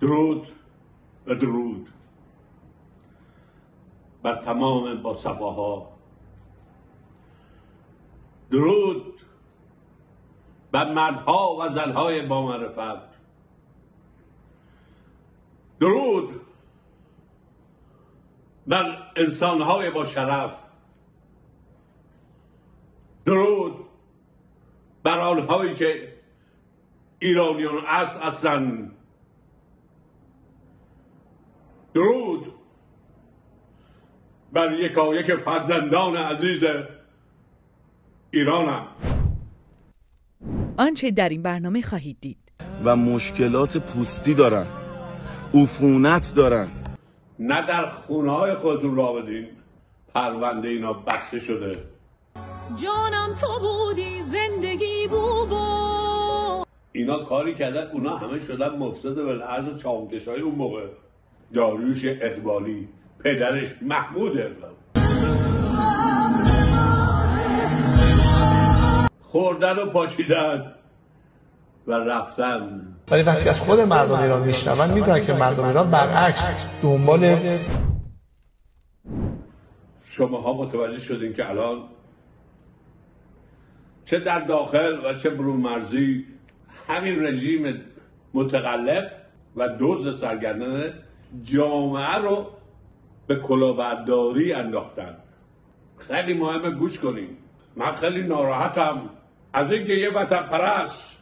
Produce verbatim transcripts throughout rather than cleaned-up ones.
درود و درود بر تمام با صفاها، درود بر مردها و زنهای با معرفت، درود بر انسانهای با شرف، درود بر آنهایی که ایرانیان است اصلا، درود بر یکایک فرزندان عزیز ایرانم. آنچه در این برنامه خواهید دید و مشکلات پوستی دارن، عفونت دارن، نه در خونه‌های خودتون را بدین، پرونده اینا بسته شده. جانم تو بودی زندگی بوبا، اینا کاری کردن، اونا همه شدن مفسد بالعرض چاومکشای اون موقع. داریوش اقبالی، پدرش محمود عربیه، خوردن و پاچیدن و رفتن. ولی وقتی از خود مردم ایران میشنون میدونن که مردم ایران برعکس دنبال. شماها متوجه شدین که الان چه در داخل و چه برون مرزی همین رژیم متقلب و دزد سرگردن جامعه رو به کلاهبرداری انداختن. خیلی مهمه گوش کنیم. من خیلی ناراحتم از اینکه یه وطن پرست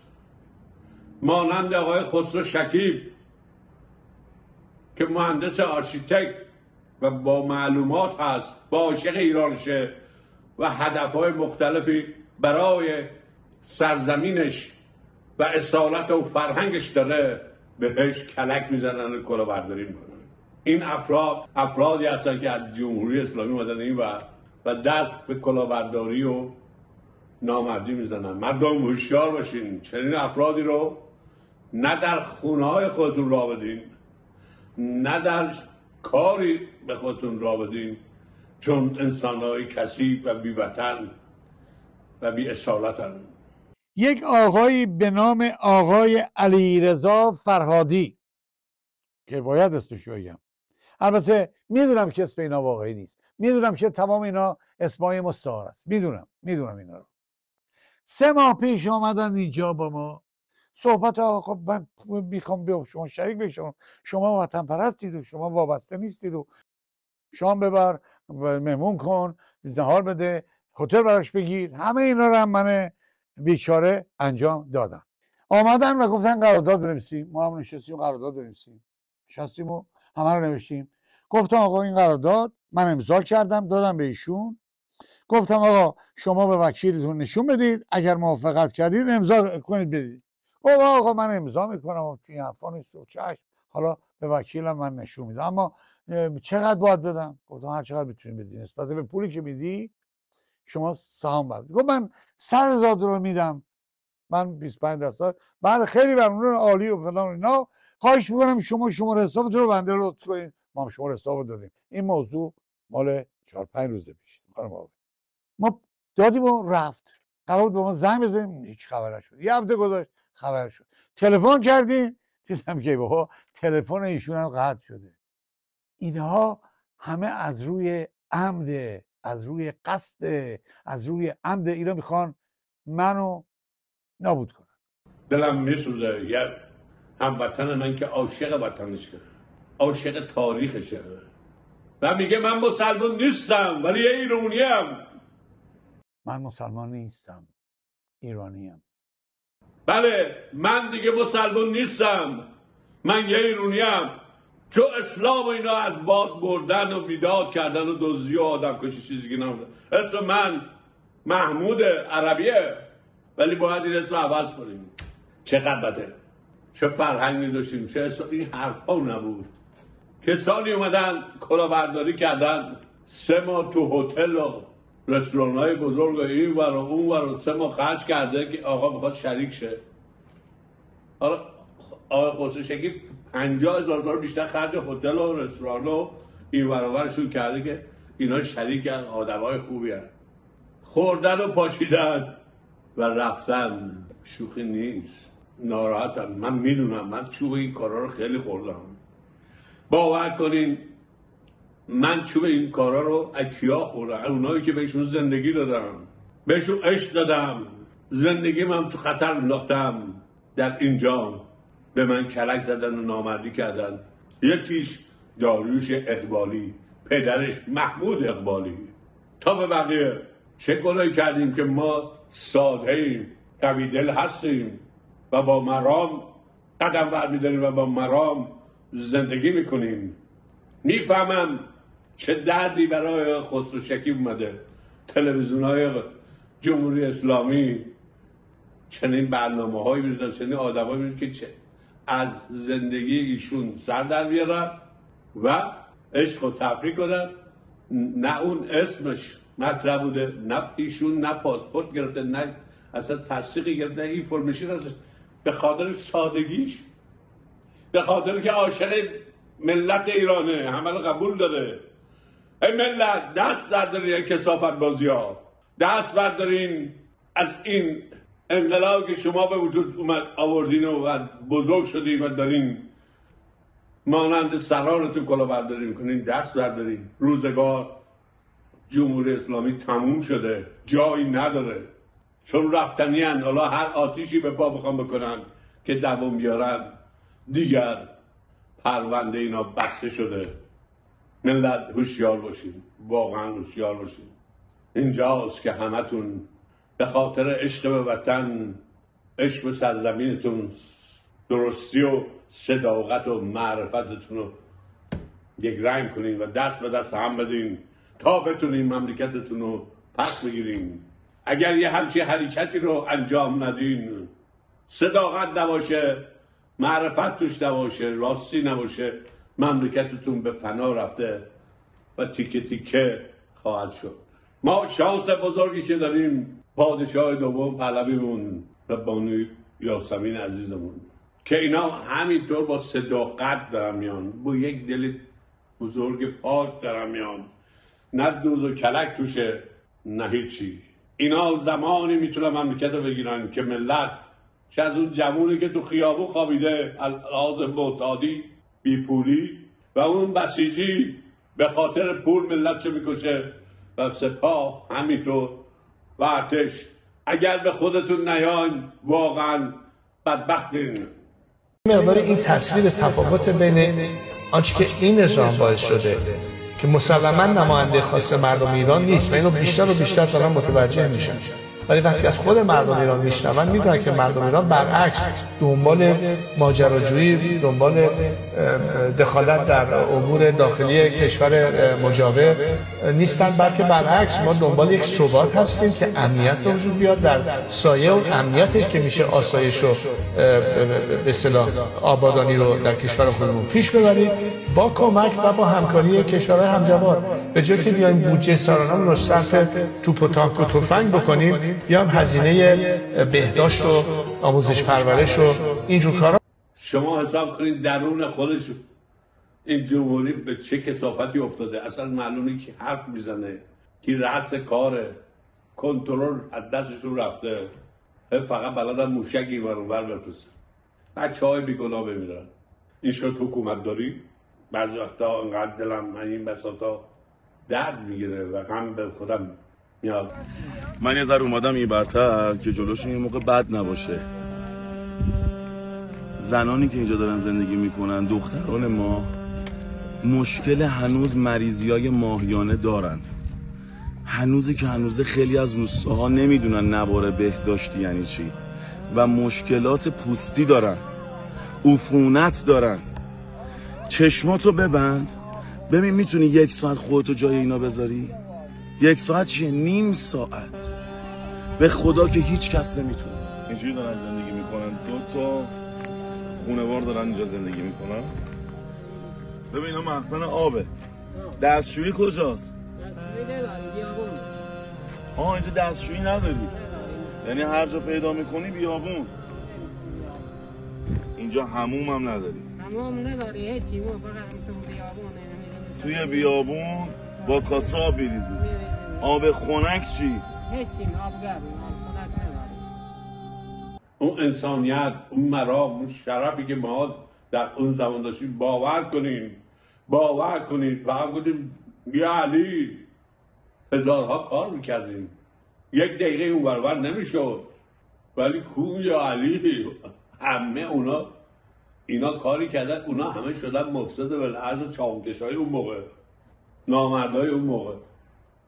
مانند آقای خسرو شکیب که مهندس آرشیتکت و با معلومات هست، با عاشق ایرانشه و هدفهای مختلفی برای سرزمینش و اصالت و فرهنگش داره، بهش کلک میزنن و کلاهبرداری میکنن. این افراد افرادی هستن که از جمهوری اسلامی اومدن این و و دست به کلاهبرداری و نامردی میزنن. مردم هوشیار باشین، چنین افرادی رو نه در خونه‌های خودتون راه بدین، نه در کاری به خودتون راه بدین، چون انسان‌های کثیف و بی‌وطن و بی‌اصالتن. یک آقایی به نام آقای علیرضا فرهادی که باید اسمش بگم، البته میدونم که اسم اینا واقعی نیست، میدونم که تمام اینا اسمای مستعار است، میدونم میدونم اینا رو. سه ماه پیش آمدن اینجا با ما صحبت، آقا من میخوام به شما شریک بشم، شما وطن پرستید و شما وابسته نیستید و شام ببر مهمون کن، نهار بده، هتل براش بگیر، همه اینا رو هم من بیچاره انجام دادم. آمدن و گفتن قرارداد بنویسیم، ما هم نشستیم قرارداد بنویسیم، نشستیم و همه رو نوشتیم. گفتم آقا این قرارداد من امضا کردم دادم به ایشون، گفتم آقا شما به وکیلتون نشون بدید، اگر موافقت کردید امضا کنید بدید. گفت آقا من امضا میکنم و این حرفا نیست و چشم، حالا به وکیلم من نشون میدم، اما چقدر باید بدم؟ گفتم هر چقدر بتونید بدید، نسبت به پولی که میدی شما سهام بردید. گفت من صد هزار رو میدم، من بیست و پنج درصد. بله خیلی ممنون، عالی و فلان اینا، خواهش میکنم شما شماره حساب رو بنده لطف کنید، ما هم شماره حساب رو دادیم. این موضوع مال چهار پنج روزه پیش خانم، ما دادیم و رفت. قرار بود به ما زنگ بزنیم، هیچ خبر نشد. یه هفته گذشت خبر شد، تلفن کردیم دیدم که بابا تلفن ایشون هم قطع شده. اینها همه از روی عمد، از روی قصد، از روی عمد اینا میخوان منو نابود کنن. دلم میسوزه یه هموطن من که عاشق وطنشه، عاشق تاریخشه و میگه من مسلمان نیستم ولی یه ایرانیم. من مسلمان نیستم، ایرانیم. بله من دیگه مسلمان نیستم، من یه ایرانیم. چون اسلام اینا از باد بردن و بیداد کردن و دزدی و آدم کشی چیزی که نمیده. اسم من محمود عربیه ولی باید این اسم عوض کنیم. چه غلطه، چه فرهنگی داشتیم، چه اسم، این حرفا نبود. کسانی اومدن کلاهبرداری کردن، سه ماه تو هتل و رستوران‌های بزرگ این ور و اون ور سه ماه خرج کرده که آقا میخواد شریک شه. حالا آقا خسرو شکیب پنجاه هزار تومان بیشتر خرج هتل و رستوران و این ور و اونشون کرده که اینا شریک از آدمای خوبی هستن. خوردن و پاچیدن و رفتن شوخی نیست. ناراحتم، من میدونم، من چوب این کارا رو خیلی خوردم. باور کنین من چوب این کارا رو اکیا خوردم، اونایی که بهشون زندگی دادم، بهشون عشق دادم، زندگی من تو خطر انداختم، در اینجا به من کلک زدن و نامردی کردن. یکیش داریوش اقبالی، پدرش محمود اقبالی. تا به بقیه چه گناهی کردیم که ما ساده ایم، قوی دل هستیم و با مرام قدم برمی‌داریم و با مرام زندگی میکنیم. میفهمم چه دردی برای خسرو شکیب اومده، تلویزیون‌های جمهوری اسلامی چنین برنامه‌هایی می‌ریزن، چنین آدمایی می‌ریزن که چه از زندگی ایشون سر در بیارن و عشق و تفریح کنن. نه اون اسمش مطرح بوده، نه ایشون نه پاسپورت گرفته، نه اصلا تصدیقی گرفته، نه اینفورمیشن ازش، به خاطر سادگیش، به خاطر که عاشق ملت ایرانه، همه رو قبول داره. ای ملت، دست بردارین کثافت بازی‌ها، دست بردارین از این انقلابی که شما به وجود اومد آوردین و بزرگ شدین و دارین مانند سرارتون کلاهبرداری میکنین، دست بردارین. روزگار جمهوری اسلامی تموم شده، جایی نداره، چون رفتنی اند. حالا هر آتیشی به پا بخوام بکنن که دوام بیارن، دیگر پرونده اینا بسته شده. ملت هوشیار باشین، واقعا هوشیار باشین. اینجاست که همتون به خاطر عشق به وطن، عشق به سرزمینتون، درستی و صداقت و معرفتتون رو یک رنگ کنین و دست به دست هم بدین تا بتونین مملکتتون رو پس بگیرین. اگر یه همچین حرکتی رو انجام ندین، صداقت نباشه، معرفت توش نباشه، راستی نباشه، مملکتتون به فنا رفته و تیکه تیکه خواهد شد. ما شانس بزرگی که داریم، پادشاه دوم پهلویمون و بانوی یاسمین عزیزمون، که اینا همینطور با صداقت دارن میان، با یک دل بزرگ پاک دارن میان، نه دوز و کلک توشه نه هیچی. اینا زمانی میتونن مملکت رو بگیرن که ملت، چه از اون جوونی که تو خیابون خوابیده از لحاظ معتادی، بیپولی و اون بسیجی، به خاطر پول ملت چه میکشه، و سپاه همینطور و ارتش. اگر به خودتون نیاین واقعا بدبختین. مقدار این تصویر تفاوت بین آنچه که این نظام باعث شده که مسلماً نماینده خاص مردم ایران نیست و اینو بیشتر و بیشتر دارن متوجه میشن، ولی وقتی از خود مردم ایران میشنون میدونن که مردم ایران برعکس دنبال ماجراجویی، دنبال دخالت در امور داخلی کشور مجاور نیستن، بلکه برعکس ما دنبال یک ثبات هستیم که امنیت به وجود بیاد، در سایه اون امنیتش که میشه آسایش و به اصطلاح آبادانی رو در کشور خودمون پیش ببرید، با کمک و با همکاری کشورهای همجوار. به جای که بیایم بودجه سالانه رو صرف توپ و تانک و تفنگ بکنیم، بیام هزینه بهداشت و آموزش پرورش و اینجور کارا. شما حساب کنید درون خودش این جمهوری به چه کثافتی افتاده. اصلا معلومه که حرف میزنه، که رأس کاره، کنترل از دستشون رفته، فقط بلدن موشک اینور اونور بفرستن، بچه‌های بیگناه بمیرن. این شد حکومت داری. بعضی وقتا انقدر دلم من این بساطا درد میگیره و غم به خودم میاد. من یه ذره اومدم این برتر که جلوشون این موقع بد نباشه. زنانی که اینجا دارن زندگی میکنن، دختران ما، مشکل هنوز مریضیای ماهیانه دارند. هنوزی که هنوزه خیلی از روستاها نمیدونن نوار بهداشتی یعنی چی و مشکلات پوستی دارن، عفونت دارن. چشماتو ببند ببین، میتونی یک ساعت خودتو جای اینا بذاری؟ یک ساعت چیه؟ نیم ساعت. به خدا که هیچ کس نمیتونه. اینجوری دارن زندگی میکنن، دو تا خونوار دارن اینجا زندگی میکنن. ببین اینا مخزن آبه، دستشویی کجاست؟ دستشویی نداری، بیابون. آه اینجا دستشویی نداری، یعنی هر جا پیدا میکنی بیابون. اینجا حموم هم نداری، حموم نداری، هیچی. ما فقط تو بیابون، توی بیابون با کاسه آب میریزی. آب خنک چی؟ هیچی، آب گرم، آب خنک نداری. اون اون انسانیت، اون مرام، اون شرفی که ما در اون زمان داشتیم باور کنیم، باور کنیم باور کنیم بیا علی. هزارها کار میکردیم، یک دقیقه اون برابر نمیشد، ولی کو یا علی همه اونا اینا کاری کردن، اونا همه شدن مفسد بالعرض و چاوکشای اون موقع، نامردای اون موقع.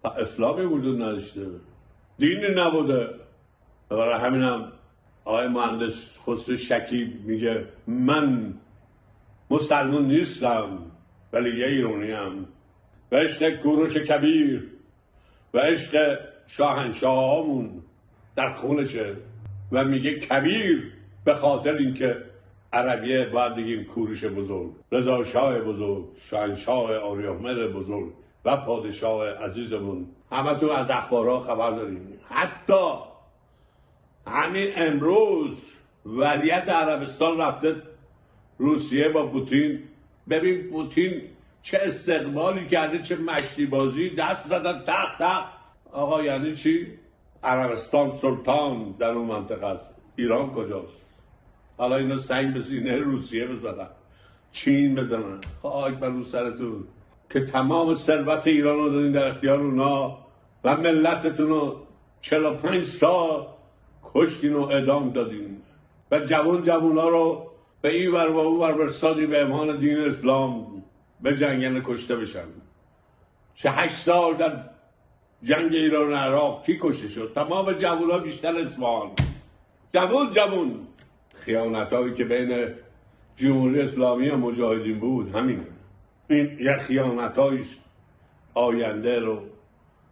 اسلامی وجود نداشته، دینی نبوده. برای همینم آقای مهندس خسرو شکیب میگه من مسلمان نیستم ولی یه ایرانیم و عشق گوروش کبیر و عشق شاهنشاهامون در خونشه و میگه کبیر به خاطر اینکه عربیه باید بگیم کوروش بزرگ، رضا شاه بزرگ، شاهنشاه آریامر بزرگ و پادشاه عزیزمون. همتون از اخبارها خبر داریم، حتی همین امروز ولیعهد عربستان رفته روسیه با پوتین. ببین پوتین چه استقبالی کرده، چه مشتی بازی، دست زدن تق تق. آقا یعنی چی؟ عربستان سلطان در اون منطقه است، ایران کجاست؟ حالا اینا سنگ به سینه روسیه بزنن، چین بزنن، خاک بر رو سرتون که تمام ثروت ایران رو دادین در اختیار اونا و ملتتون رو چهل و پنج سال کشتین و اعدام دادین و جوان جوونا رو به این ور و اون ور برسادی به امهان دین اسلام به جنگل کشته بشن. چه هشت سال در جنگ ایران و عراق کی کشته شد؟ تمام جوونا بیشتر اصفهان، جوان جوان. خیانت هایی که بین جمهوری اسلامی و مجاهدین بود همین، این یه خیانت هایش آینده رو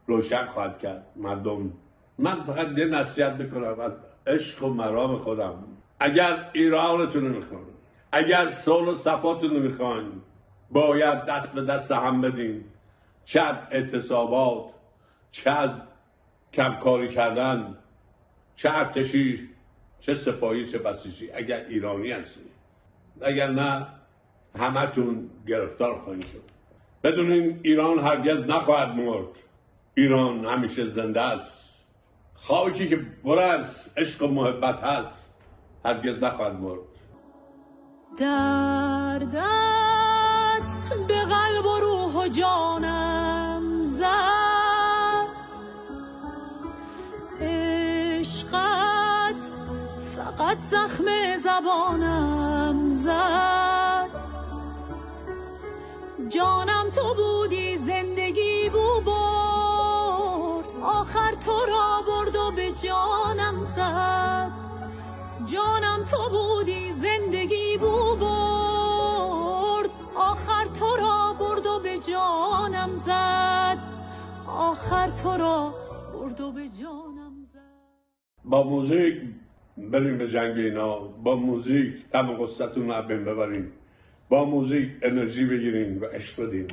روشن خواهد کرد مردم. من فقط یه نصیحت بکنم از عشق و مرام خودم، اگر ایرانتون رو میخواین، اگر صلح و صفاتون رو میخواین، باید دست به دست هم بدین، چه از اعتصابات، چه از کمکاری کردن، چه ارتشی، چه سپاهی، چه بسیجی. اگر ایرانی هستید، اگر نه همتون گرفتار خواهید شد. بدونین ایران هرگز نخواهد مرد، ایران همیشه زنده است. خاکی که پر از عشق و محبت هست هرگز نخواهد مرد. دردت به قلب و روح و جانم زد، عشقت فقط زخم زبانم زد. جانم تو بودی، زندگی بو برد، آخر تو را برد و به جانم زد. جانم تو بودی، زندگی بو برد، آخر تو را برد و به جانم زد. آخر تو را برد و به جانم زد. با موزیک بریم به جنگ اینا، با موزیک تم قصتون رو ببریم، با موزیک انرژی بگیریم و عشق بدیم.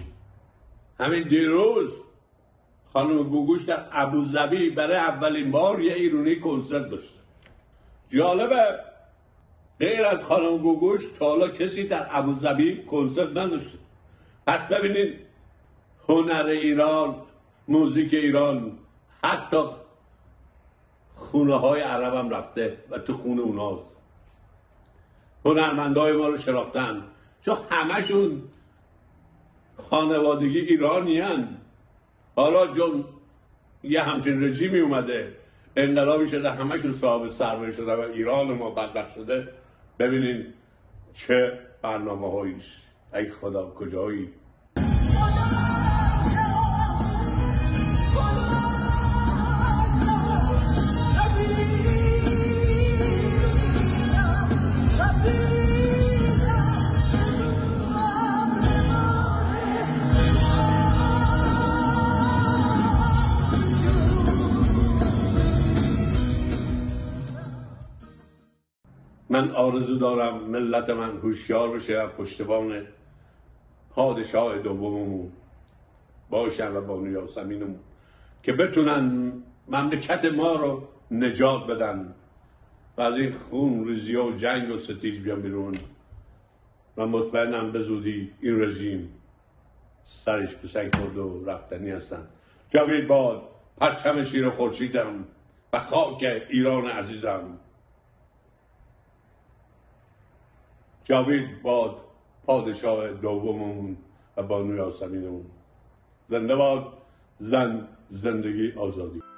همین دیروز خانم گوگوش در ابوظبی برای اولین بار یه ایرانی کنسرت داشت. جالبه غیر از خانم گوگوش تا حالا کسی در ابوظبی کنسرت نداشت. پس ببینید هنر ایران، موزیک ایران حتی خونه های عرب هم رفته و تو خونه اوناست. هنرمندهای ما رو شرافتن چون همشون خانوادگی ایرانی هن. حالا جون یه همچین رژیمی اومده، انقلابی شده، همشون صاحب سرمایه شده و ایران ما بدبخت شده. ببینین چه برنامه هاییش. ای خدا کجایی؟ من آرزو دارم ملت من هوشیار بشه و پشتبان پادشاه دوممون باشن و بانو یاسمینمون که بتونن مملکت ما رو نجات بدن و از این خون ریزی و جنگ و ستیج بیان بیرون. و مطمئنم به زودی این رژیم سرش به سنگ خورد و رفتنی هستن. جاوید باد پرچم شیر خورشیدم و خاک ایران عزیزم. جاوید باد پادشاه دوممون و بانو یاسمینمون. زنده باد زن، زندگی، آزادی.